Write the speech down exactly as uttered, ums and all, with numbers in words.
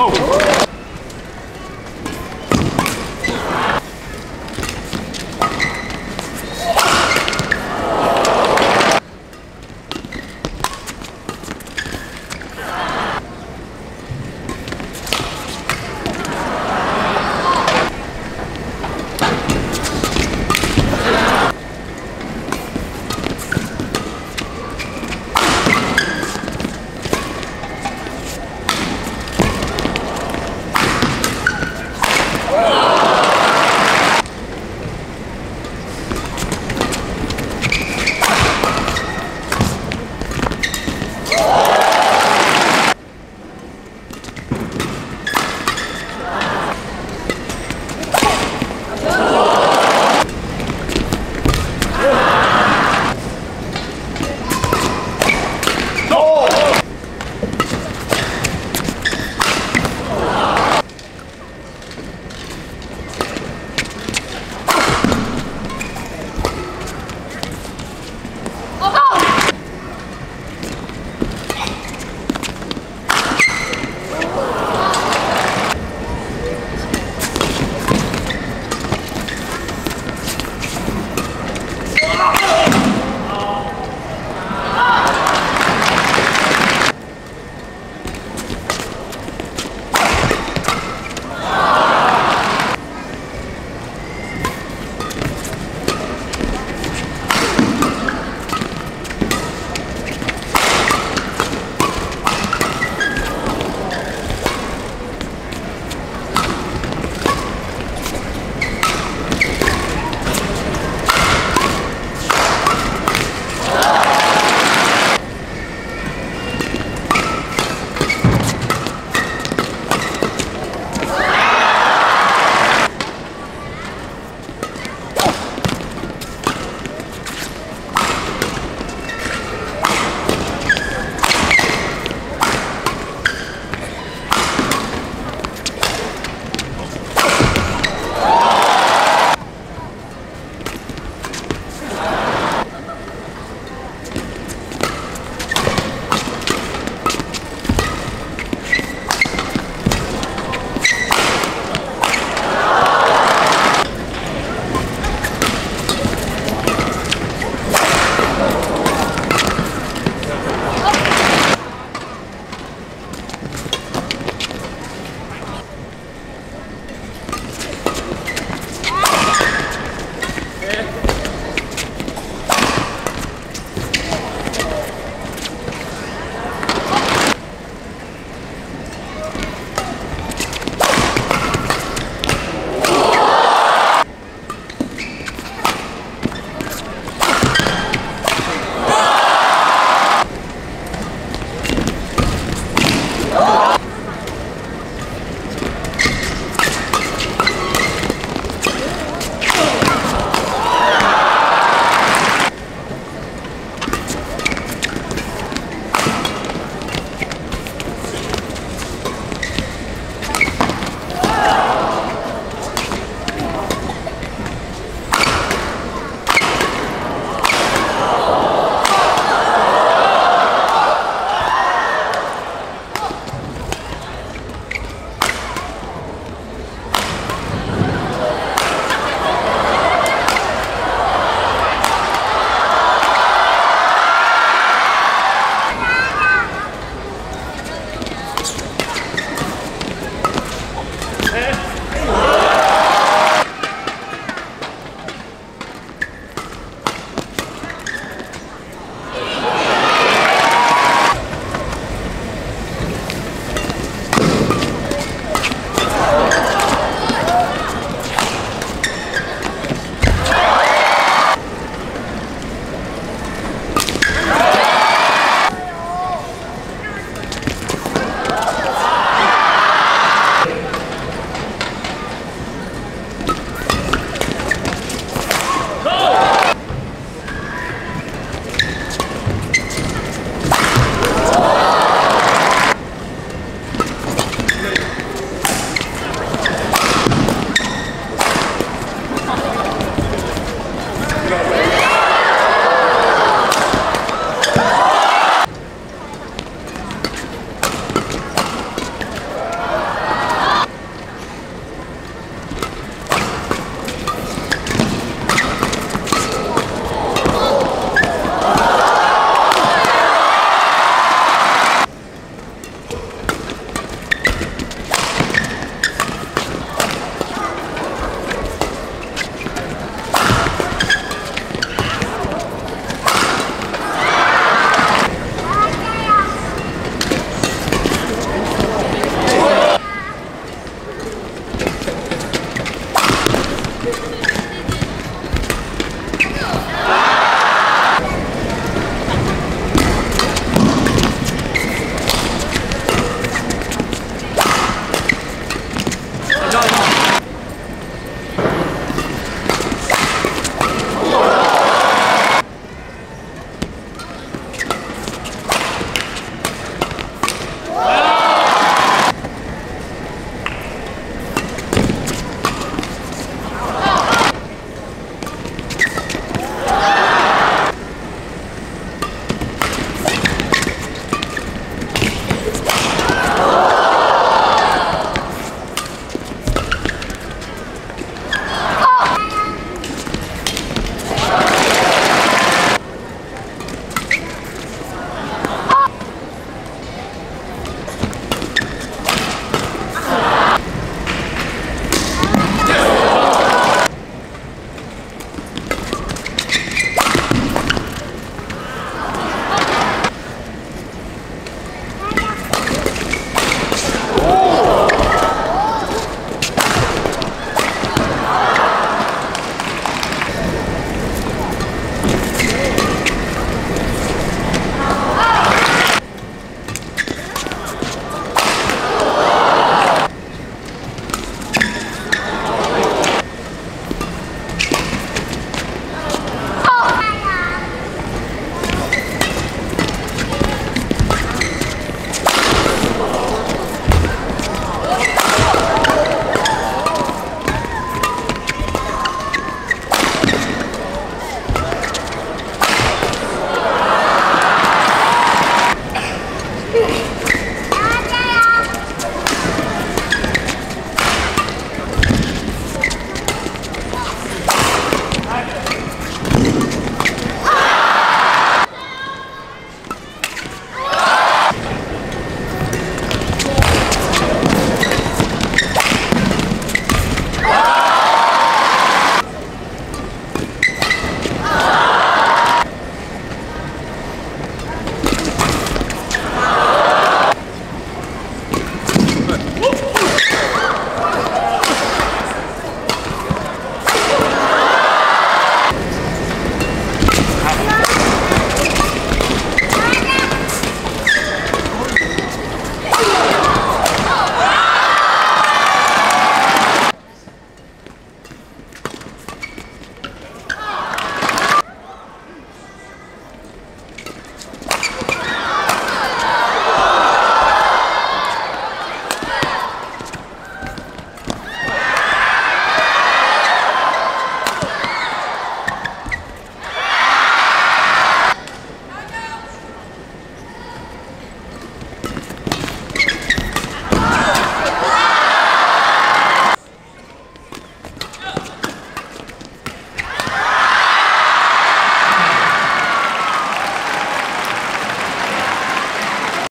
Go!